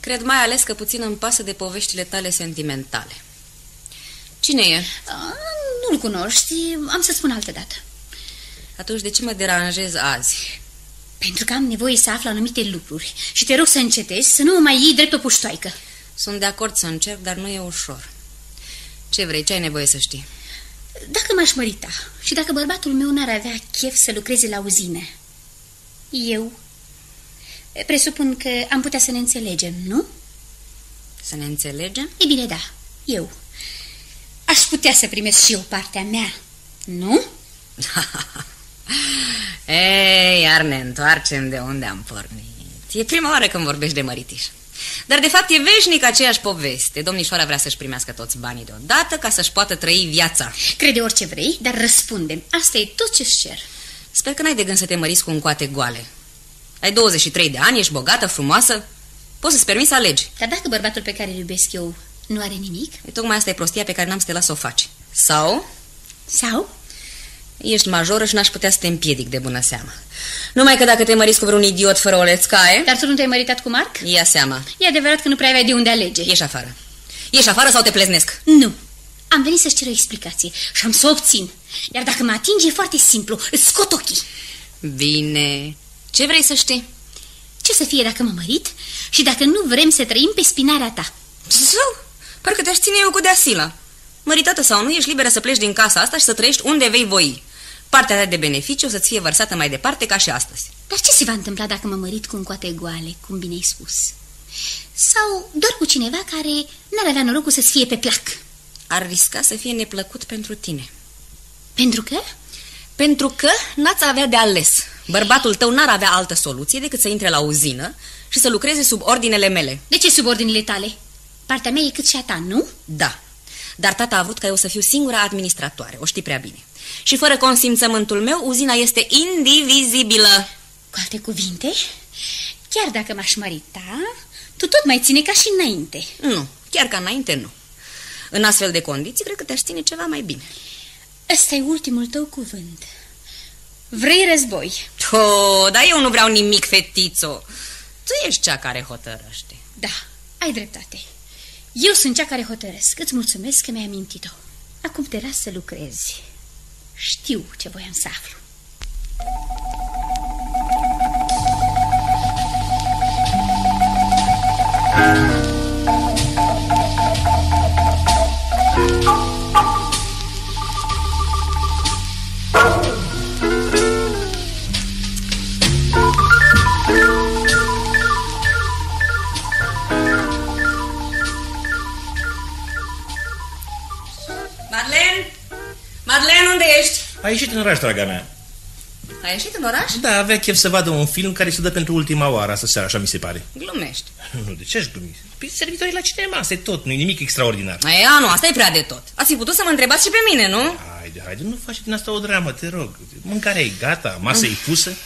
Cred mai ales că puțin îmi pasă de poveștile tale sentimentale. Cine e? Nu-l cunoști, am să spun altă dată. Atunci de ce mă deranjez azi? Pentru că am nevoie să aflu anumite lucruri și te rog să încetezi, să nu mă mai iei drept o puștoaică. Sunt de acord să încerc, dar nu e ușor. Ce vrei, ce ai nevoie să știi? Dacă m-aș mărita și dacă bărbatul meu n-ar avea chef să lucreze la uzină, eu presupun că am putea să ne înțelegem, nu? Să ne înțelegem? E bine, da, eu. Aș putea să primesc și eu partea mea, nu? Ei, iar ne întoarcem de unde am pornit. E prima oară când vorbești de măritiș. Dar de fapt e veșnic aceeași poveste. Domnișoara vrea să-și primească toți banii deodată ca să-și poată trăi viața. Crede orice vrei, dar răspunde-mi. Asta e tot ce-ți cer. Sper că n-ai de gând să te măriți cu încoate goale. Ai douăzeci și trei de ani, ești bogată, frumoasă. Poți să-ți permiți să alegi. Dar dacă bărbatul pe care îl iubesc eu nu are nimic? E, tocmai asta e prostia pe care n-am să te las să o faci. Sau? Sau? Ești majoră și n-aș putea să te împiedic de bună seamă. Numai că dacă te măriți cu vreun idiot fără o lețcaie... Dar tu nu te-ai măritat cu Marc? Ia seama. E adevărat că nu prea aveai de unde alege. Ieși afară. Ieși afară sau te pleznesc? Nu. Am venit să-ți cer o explicație și am să o obțin. Iar dacă mă atingi e foarte simplu. Îți scot ochii. Bine. Ce vrei să știi? Ce să fie dacă mă mărit și dacă nu vrem să trăim pe spinarea ta? Zău! Parcă te-aș ține eu cu deasila. Măritată sau nu, ești liberă să pleci din casa asta și să trăiești unde vei voi. Partea ta de beneficiu o să-ți fie vărsată mai departe ca și astăzi. Dar ce se va întâmpla dacă mă mărit cu încoate goale, cum bine ai spus? Sau doar cu cineva care n-ar avea norocul să-ți fie pe plac? Ar risca să fie neplăcut pentru tine. Pentru că? Pentru că n-ați avea de ales. Bărbatul tău n-ar avea altă soluție decât să intre la uzină și să lucreze sub ordinele mele. De ce sub ordinele tale? Partea mea e cât și a ta, nu? Da. Dar tata a avut ca eu să fiu singura administratoare, o știi prea bine. Și fără consimțământul meu, uzina este indivizibilă. Cu alte cuvinte, chiar dacă m-aș mărita, tu tot mai ține ca și înainte. Nu, chiar ca înainte nu. În astfel de condiții, cred că te-aș ține ceva mai bine. Ăsta e ultimul tău cuvânt. Vrei război? Oh, dar eu nu vreau nimic, fetițo. Tu ești cea care hotărăște. Da, ai dreptate. Eu sunt cea care hotărăsc. Îți mulțumesc că mi-ai amintit-o. Acum te las să lucrezi. Știu ce voiam să aflu. Madeleine, unde ești? Ai ieșit în oraș, draga mea. Ai ieșit în oraș? Da, avea chef să vadă un film care se dă pentru ultima oară astă seară, așa mi se pare. Glumești. Nu, de ce aș glumi? Păi servitorii la cinema, asta e tot, nu e nimic extraordinar. Aia, nu, asta e prea de tot. Ați fi putut să mă întrebați și pe mine, nu? Haide, haide, nu faci din asta o dramă, te rog. Mâncarea e gata, masa e pusă.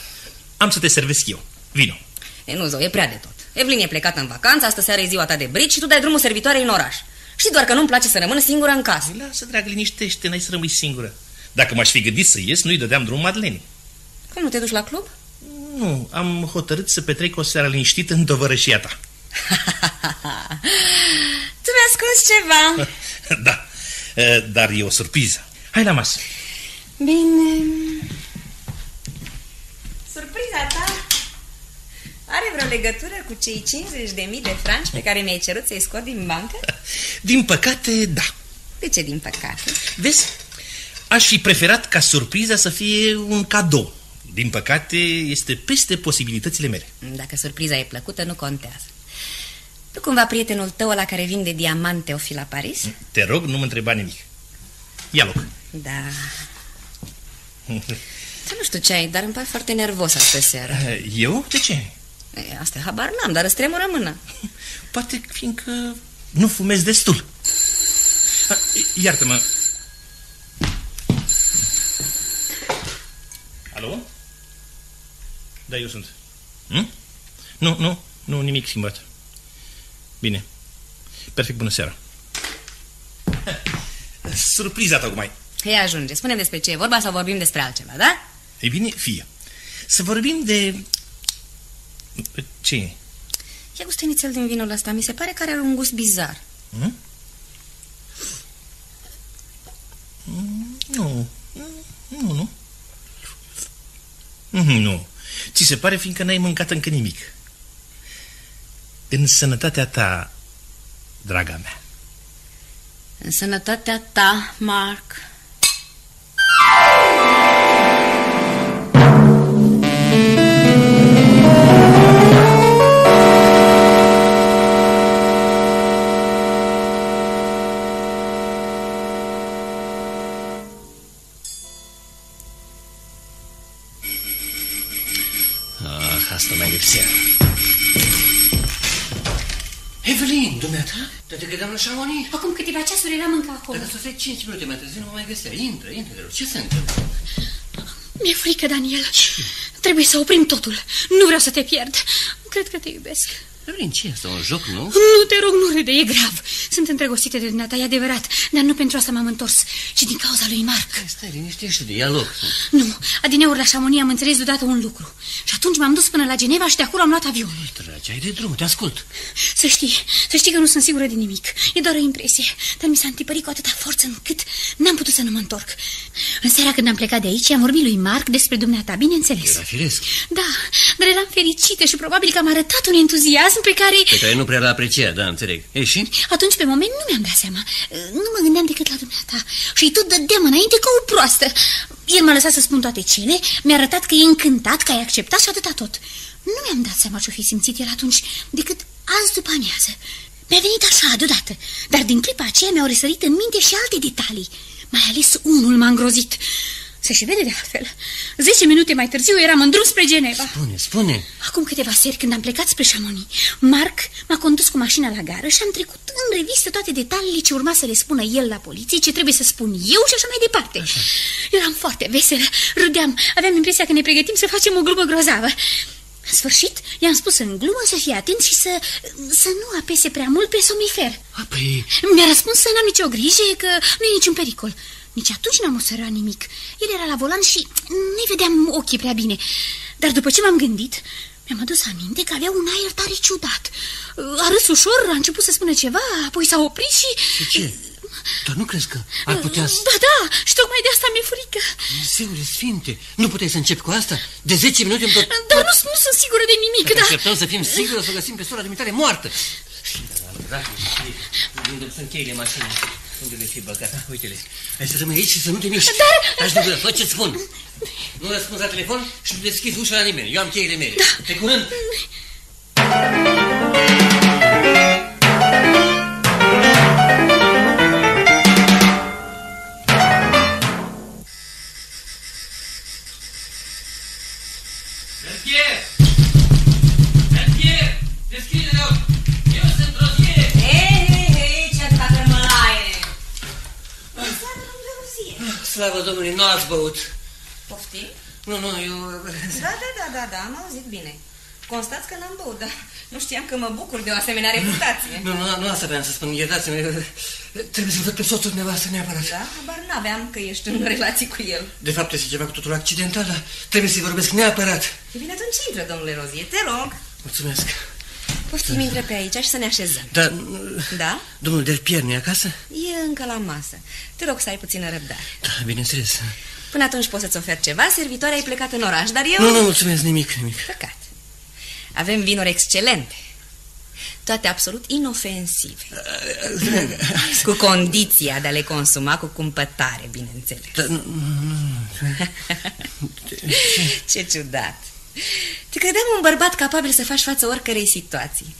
Am să te servesc eu. Vino. E, nu, zău, e prea de tot. Evelyn e plecată în vacanță, astă seară e ziua ta de brici și tu dai drumul servitoarei în oraș. Știi doar că nu-mi place să rămân singură în casă. Lasă, drag, liniștește, n-ai să rămâi singură. Dacă m-aș fi gândit să ies, nu-i dădeam drumul Madelenei. Cum, nu te duci la club? Nu, am hotărât să petrec o seară liniștită în tovărășia ta. Tu mi-ai ascuns ceva. Da, dar e o surpriză. Hai la masă. Bine. Surpriza ta are vreo legătură cu cei cincizeci de mii de franci pe care mi-ai cerut să-i scot din bancă? Din păcate, da. De ce din păcate? Vezi, aș fi preferat ca surpriza să fie un cadou. Din păcate, este peste posibilitățile mele. Dacă surpriza e plăcută, nu contează. Tu cumva prietenul tău la care vinde diamante o fi la Paris? Te rog, nu mă întreba nimic. Ia loc. Da. Dar nu știu ce ai, dar îmi pare foarte nervos astă seară. Eu? De ce? E, asta habar n-am, dar îți tremură mâna. Poate fiindcă nu fumez destul. Iartă-mă. Alo? Da, eu sunt. Hm? Nu, nu, nu, nimic schimbat. Bine. Perfect, bună seara. Surpriza tocmai. Hei, ajunge. Spune despre ce e vorba sau vorbim despre altceva, da? Ei bine, fie. Să vorbim de... Ce e? Ia gustă nițel din vinul ăsta. Mi se pare că are un gust bizar. Mm? Nu. Nu, nu. Nu. Ți se pare fiindcă n-ai mâncat încă nimic. În sănătatea ta, draga mea. În sănătatea ta, Marc. Ah, asta mai lipsea. Evelyn, dumneata? Te credeam la Chamonix? Acum câteva ceasuri eram încă acolo. Dacă sosesc cinci minute mai târziu, nu mă mai găsea. Intră, intră, ce se întâmplă? Mi-e frică, Daniel. Ce? Trebuie să oprim totul. Nu vreau să te pierd. Cred că te iubesc. Evelyn, ce este? Un joc, nu? Nu, te rog, nu râde, e grav. Sunt îndrăgostită de dumneata, e adevărat. Dar nu pentru asta m-am întors, ci din cauza lui Marc. Stai, stai, liniștește-te, ia loc. Nu, adineori la Chamonix am înțeles deodată un lucru. Și atunci m-am dus până la Geneva și de acolo am luat avionul. Nu, dragi, ai de drum, te ascult. Să știi, să știi că nu sunt sigură de nimic. E doar o impresie, dar mi s-a întipărit cu atâta forță încât n-am putut să nu mă întorc. În seara când am plecat de aici, am vorbit lui Marc despre dumneata, bineînțeles. Era firesc. Da, dar eram fericită și probabil că am arătat un entuziasm pe care... Pe care nu prea l-a apreciat, da, înțeleg. E, și? Atunci, pe moment, nu mi-am dat seama. Nu mă gândeam decât la dumneata. Și tot dădeam înainte ca o proastă. El m-a lăsat să spun toate cele, mi-a arătat că e încântat, că ai acceptat și atâta tot. Nu mi-am dat seama ce-o fi simțit el atunci, decât azi după amiază. Mi-a venit așa, deodată. Dar din clipa aceea mi-au răsărit în minte și alte detalii. Mai ales unul m-a îngrozit. Se și vede de altfel. Zece minute mai târziu eram în drum spre Geneva. Spune, spune. Acum câteva seri, când am plecat spre Chamonix, Marc m-a condus cu mașina la gară și am trecut în revistă toate detaliile ce urma să le spună el la poliție, ce trebuie să spun eu și așa mai departe. Așa. Eram foarte veselă, râdeam, aveam impresia că ne pregătim să facem o glumă grozavă. În sfârșit, i-am spus în glumă să fie atent și să, să nu apese prea mult pe somnifer. Apoi... Mi-a răspuns să n-am nicio grijă, că nu e niciun pericol. Nici atunci n-am observat nimic. El era la volan și nu-i vedeam ochii prea bine. Dar după ce m-am gândit, mi-am adus aminte că avea un aer tare ciudat. A râs ușor, a început să spună ceva, apoi s-a oprit și... De ce? Dar nu crezi că ar putea să... Ba da, și tocmai de asta mi-e frică. Sfinte, sfinte, nu puteai să încep cu asta? De zece minute îmi tot... Dar nu, nu sunt sigură de nimic, dar... Așteptăm să fim sigură să găsim pe sora dumitare moartă. Unde-mi sunt cheile mașinii? Unde le fi băgat? Uite-le. Hai să rămâi aici și să nu te miști. Dar... Taci de gură, fă ce spun. Nu răspunzi la telefon și nu deschizi ușa la nimeni. Eu am cheile mele. Da. Pe curând. Slavă Domnului, nu ați băut. Poftim? Nu, nu, eu... Da, da, da, da, da, am auzit bine. Constați că n-am băut, dar nu știam că mă bucur de o asemenea reputație. Nu, nu, nu asta vreau să spun, iertați-mă, trebuie să văd pe soțul dumneavoastră neapărat. Da, habar n-aveam că ești în relații cu el. De fapt, este ceva cu totul accidental, dar trebuie să-i vorbesc neapărat. E bine, atunci intră, domnule Rosie, te rog. Mulțumesc. Poftim, intră pe aici și să ne așezăm. Da? Da? Domnul Delpierre nu-i acasă? E încă la masă. Te rog să ai puțină răbdare. Da, bineînțeles. Până atunci poți să-ți oferi ceva, servitoarea ai plecat în oraș, dar eu... Nu, nu, mulțumesc, nimic, nimic. Păcat. Avem vinuri excelente. Toate absolut inofensive. Cu condiția de a le consuma cu cumpătare, bineînțeles. Da, nu, nu, nu. Ce ciudat. Te credeam un bărbat capabil să faci față oricărei situații.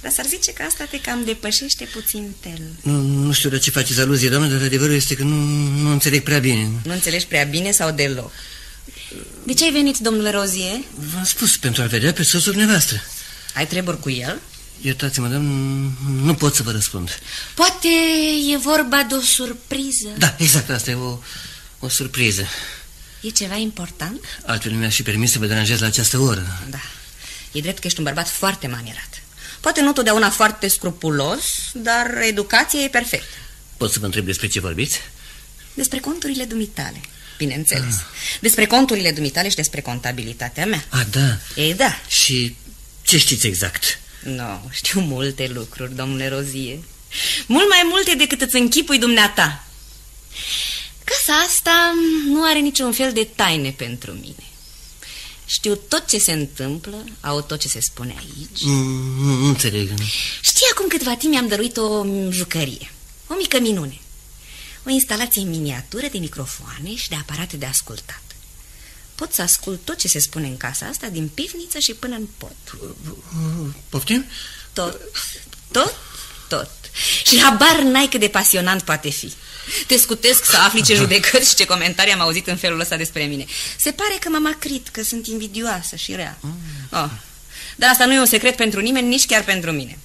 Dar s-ar zice că asta te cam depășește puțin tel. Nu, nu știu de ce faceți aluzie, doamne, dar adevărul este că nu, nu înțeleg prea bine. Nu înțelegi prea bine sau deloc? De ce ai venit, domnule Rozie? V-am spus, pentru a vedea pe soțul dumneavoastră. Ai treburi cu el? Iertați-mă, doamne, nu pot să vă răspund. Poate e vorba de o surpriză. Da, exact, asta e o, o surpriză. E ceva important? Altfel mi-aș fi permis să vă deranjez la această oră. Da, e drept că ești un bărbat foarte manierat. Poate nu totdeauna foarte scrupulos, dar educația e perfectă. Pot să vă întreb despre ce vorbiți? Despre conturile dumitale, bineînțeles. Ah. Despre conturile dumitale și despre contabilitatea mea. Ah, da? Ei, da. Și ce știți exact? Nu, știu multe lucruri, domnule Rozie. Mult mai multe decât îți închipui dumneata. Casa asta nu are niciun fel de taine pentru mine. Știu tot ce se întâmplă, au tot ce se spune aici. Mm, nu înțeleg. Știi, acum câtva timp mi-am dăruit o jucărie, o mică minune. O instalație în miniatură de microfoane și de aparate de ascultat. Pot să ascult tot ce se spune în casa asta, din pivniță și până în pod. Poftim? Tot, tot, tot. Și habar n-ai cât de pasionant poate fi. Te scutesc să afli ce judecăți și ce comentarii am auzit în felul ăsta despre mine. Se pare că m-am acrit, că sunt invidioasă și rea. Oh. Dar asta nu e un secret pentru nimeni, nici chiar pentru mine.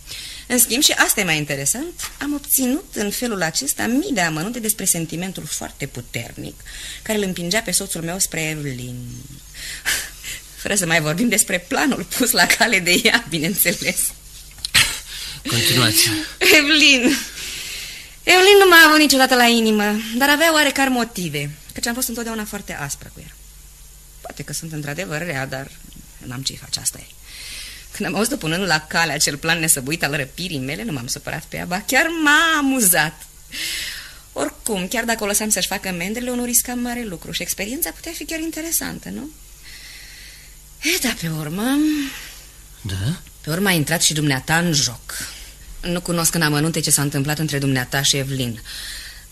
În schimb, și asta e mai interesant, am obținut în felul acesta mii de amănunte despre sentimentul foarte puternic care îl împingea pe soțul meu spre Evelyn. Fără să mai vorbim despre planul pus la cale de ea, bineînțeles. Continuați. Evelyn... Evelyn nu m-a avut niciodată la inimă, dar avea oarecare motive, căci am fost întotdeauna foarte aspră cu ea. Poate că sunt într-adevăr rea, dar n-am ce-i face, asta e. Când am auzit-o punând la cale acel plan nesăbuit al răpirii mele, nu m-am supărat pe ea, ba chiar m-a amuzat. Oricum, chiar dacă o lăsam să-și facă mendele, eu nu riscam mare lucru și experiența putea fi chiar interesantă, nu? E, dar pe urmă... Da? Pe urmă a intrat și dumneata în joc. Nu cunosc în amănunte ce s-a întâmplat între dumneata și Evelyn,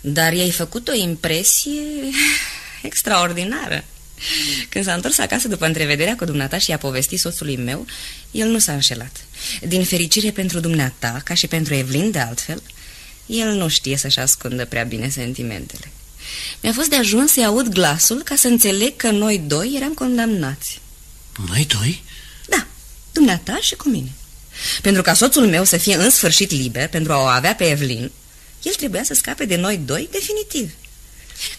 dar i-ai făcut o impresie extraordinară. Când s-a întors acasă după întrevederea cu dumneata și i-a povestit soțului meu, el nu s-a înșelat. Din fericire pentru dumneata, ca și pentru Evelyn de altfel, el nu știe să-și ascundă prea bine sentimentele. Mi-a fost de ajuns să-i aud glasul ca să înțeleg că noi doi eram condamnați. Noi doi? Da, dumneata și cu mine. Pentru ca soțul meu să fie în sfârșit liber, pentru a o avea pe Evelyn, el trebuia să scape de noi doi definitiv.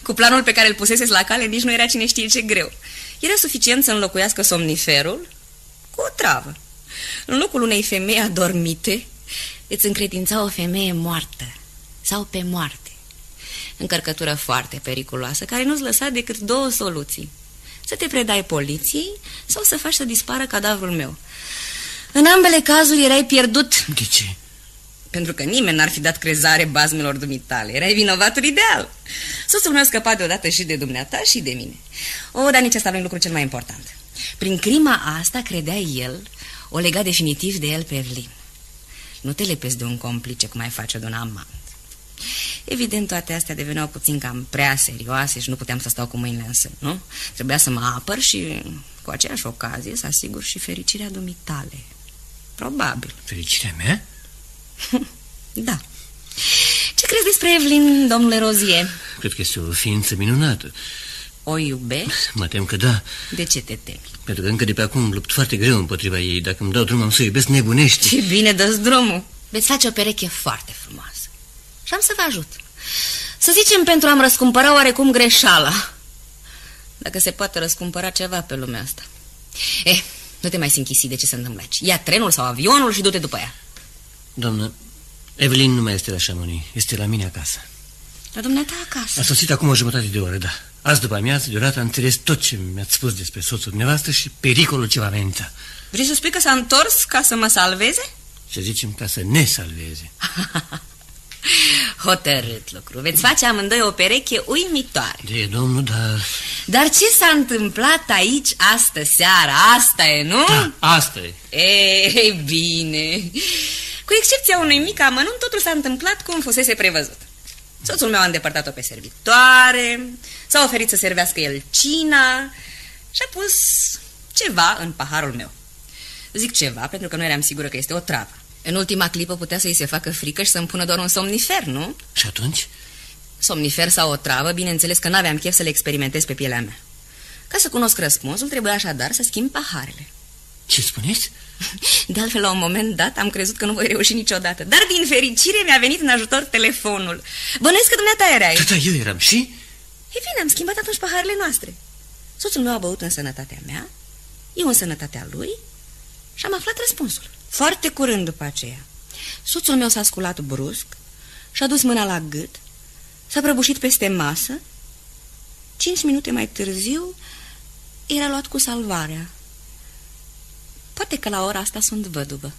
Cu planul pe care îl puseseți la cale, nici nu era cine știe ce greu. Era suficient să înlocuiască somniferul cu o travă. În locul unei femei adormite, îți încredința o femeie moartă sau pe moarte. Încărcătură foarte periculoasă, care nu-ți lăsa decât două soluții. Să te predai poliției sau să faci să dispară cadavrul meu. În ambele cazuri erai pierdut. De ce? Pentru că nimeni n-ar fi dat crezare bazmelor dumitale. Erai vinovatul ideal. Soțul meu scăpa deodată și de dumneata și de mine. O, dar nici asta nu e lucrul cel mai important. Prin crima asta, credea el, o lega definitiv de el pe Evelyn. Nu te lepezi de un complice cum ai face de un amant. Evident, toate astea deveneau puțin cam prea serioase și nu puteam să stau cu mâinile în sân, nu? Trebuia să mă apăr și, cu aceeași ocazie, să asigur și fericirea dumitale. Probabil. Fericirea mea? Da. Ce crezi despre Evelyn, domnule Rozie? Cred că este o ființă minunată. O iubești? Mă tem că da. De ce te temi? Pentru că încă de pe acum lupt foarte greu împotriva ei. Dacă îmi dau drumul, am să o iubesc nebunește. Ce bine, dă-ți drumul. Veți face o pereche foarte frumoasă. Și am să vă ajut. Să zicem, pentru a-mi răscumpăra oarecum greșeala. Dacă se poate răscumpăra ceva pe lumea asta. Eh... Nu te mai sinchisi de ce se întâmplă aici. Ia trenul sau avionul și du-te după ea. Doamnă, Evelyn nu mai este la Chamonix. Este la mine acasă. La dumneata acasă? A sosit acum o jumătate de oră, da. Azi după amiază, deodată am înțeles tot ce mi-ați spus despre soțul dumneavoastră și pericolul ce va amenința. Vrei să spui că s-a întors ca să mă salveze? Să zicem, ca să ne salveze. Hotărât lucru. Veți face amândoi o pereche uimitoare. De domnul, dar... Dar ce s-a întâmplat aici astă seară? Asta e, nu? Da, asta e. Ei bine. Cu excepția unui mic amănunt, totul s-a întâmplat cum fusese prevăzut. Soțul meu a îndepărtat-o pe servitoare, s-a oferit să servească el cina și-a pus ceva în paharul meu. Zic ceva pentru că nu eram sigură că este o travă. În ultima clipă putea să-i se facă frică și să-mi pună doar un somnifer, nu? Și atunci? Somnifer sau o travă, bineînțeles că n-aveam chef să le experimentez pe pielea mea. Ca să cunosc răspunsul, trebuia așadar să schimb paharele. Ce spuneți? De altfel, la un moment dat, am crezut că nu voi reuși niciodată. Dar, din fericire, mi-a venit în ajutor telefonul. Bănuiesc că dumneata erai. Da, da, eu eram și... E bine, am schimbat atunci paharele noastre. Soțul meu a băut în sănătatea mea, eu în sănătatea lui și am aflat răspunsul. Foarte curând după aceea, soțul meu s-a sculat brusc, și-a dus mâna la gât, s-a prăbușit peste masă. Cinci minute mai târziu, era luat cu salvarea. Poate că la ora asta sunt văduvă.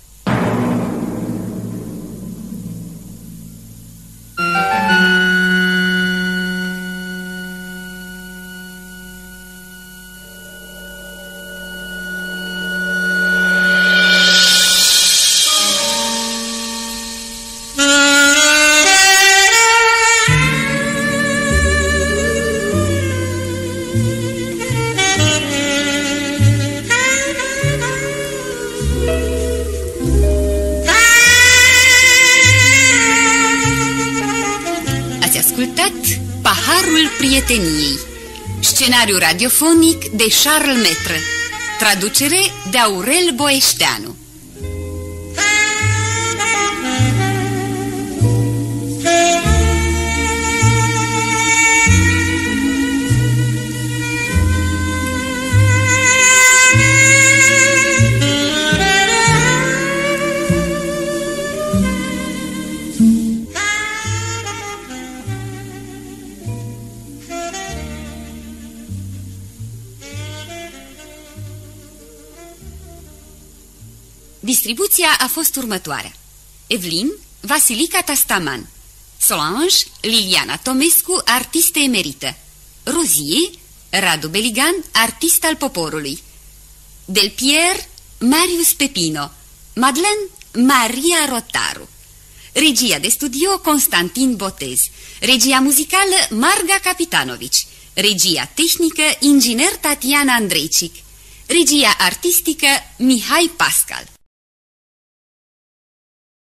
Teatru Radiofonic de Charles Maitre. Traducere de Aurel Boeșteanu. Distribuția a fost următoarea: Evelyn, Vasilica Tastaman; Solange, Liliana Tomescu, artistă emerită; Rosie, Radu Beligan, artist al poporului; Delpierre, Marius Pepino; Madeleine, Maria Rotaru. Regia de studio, Constantin Botez. Regia muzicală, Marga Capitanovic. Regia tehnică, inginer Tatiana Andricic. Regia artistică, Mihai Pascal.